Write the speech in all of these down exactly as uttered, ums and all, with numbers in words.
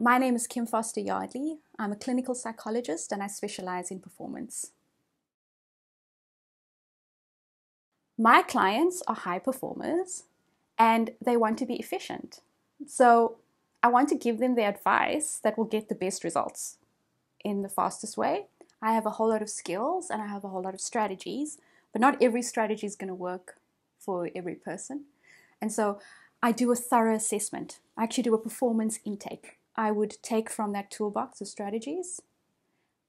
My name is Kim Foster Yardley. I'm a clinical psychologist and I specialize in performance. My clients are high performers and they want to be efficient. So I want to give them the advice that will get the best results in the fastest way. I have a whole lot of skills and I have a whole lot of strategies, but not every strategy is going to work for every person. And so I do a thorough assessment. I actually do a performance intake. I would take from that toolbox of strategies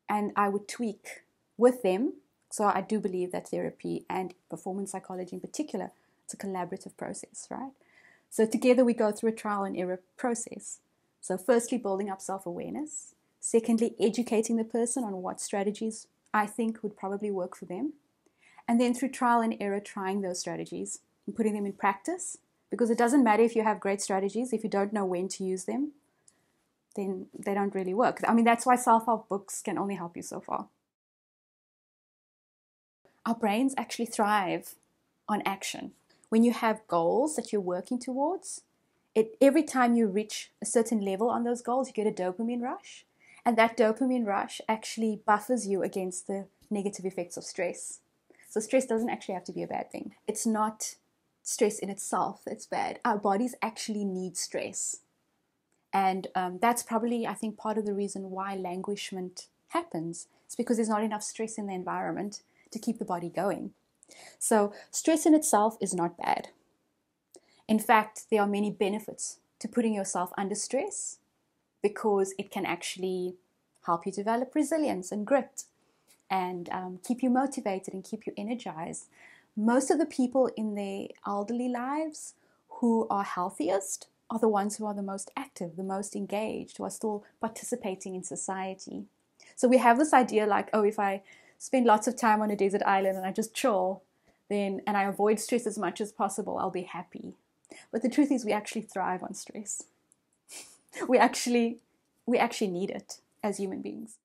and I would tweak with them. So I do believe that therapy and performance psychology in particular, it's a collaborative process, right? So together we go through a trial and error process. So firstly, building up self-awareness. Secondly, educating the person on what strategies I think would probably work for them. And then through trial and error, trying those strategies and putting them in practice, because it doesn't matter if you have great strategies, if you don't know when to use them, then they don't really work. I mean, that's why self-help books can only help you so far. Our brains actually thrive on action. When you have goals that you're working towards, it, every time you reach a certain level on those goals, you get a dopamine rush. And that dopamine rush actually buffers you against the negative effects of stress. So stress doesn't actually have to be a bad thing. It's not stress in itself that's bad. Our bodies actually need stress. And um, that's probably, I think, part of the reason why languishment happens. It's because there's not enough stress in the environment to keep the body going. So stress in itself is not bad. In fact, there are many benefits to putting yourself under stress because it can actually help you develop resilience and grit and um, keep you motivated and keep you energized. Most of the people in their elderly lives who are healthiest are the ones who are the most active, the most engaged, who are still participating in society. So we have this idea like, oh, if I spend lots of time on a desert island and I just chill, then, and I avoid stress as much as possible, I'll be happy. But the truth is we actually thrive on stress. We actually, we actually need it as human beings.